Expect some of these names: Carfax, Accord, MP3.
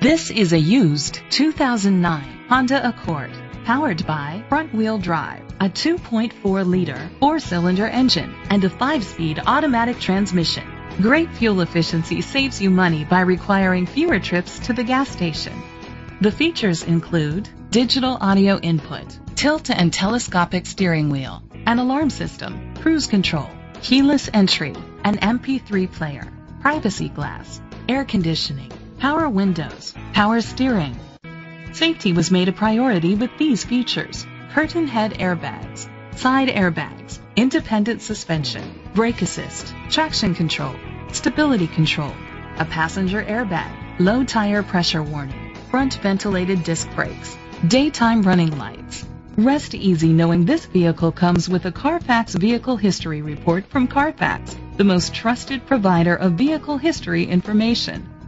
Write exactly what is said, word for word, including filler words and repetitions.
This is a used two thousand nine Honda Accord, powered by front-wheel drive, a two point four liter four-cylinder engine, and a five-speed automatic transmission. Great fuel efficiency saves you money by requiring fewer trips to the gas station. The features include digital audio input, tilt and telescopic steering wheel, an alarm system, cruise control, keyless entry, an M P three player, privacy glass, air conditioning, power windows, power steering. Safety was made a priority with these features: curtain head airbags, side airbags, independent suspension, brake assist, traction control, stability control, a passenger airbag, low tire pressure warning, front ventilated disc brakes, daytime running lights. Rest easy knowing this vehicle comes with a Carfax Vehicle History Report from Carfax, the most trusted provider of vehicle history information.